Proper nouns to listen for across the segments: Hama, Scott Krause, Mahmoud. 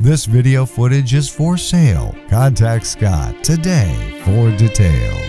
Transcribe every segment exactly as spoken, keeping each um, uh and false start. This video footage is for sale. Contact Scott today for details.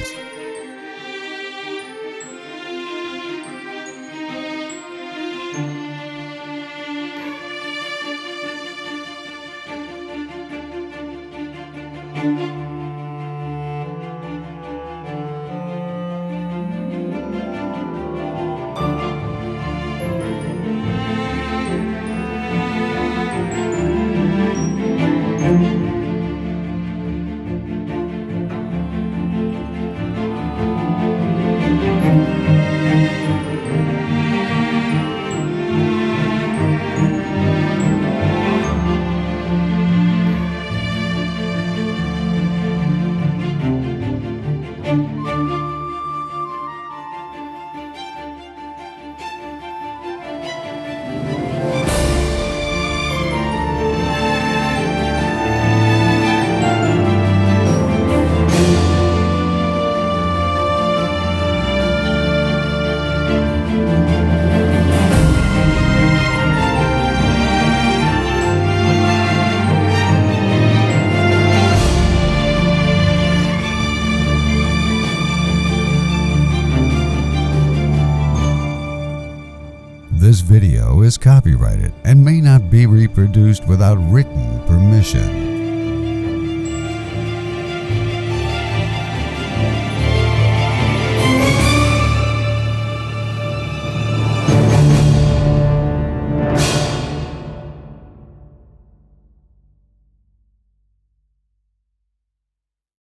This video is copyrighted and may not be reproduced without written permission.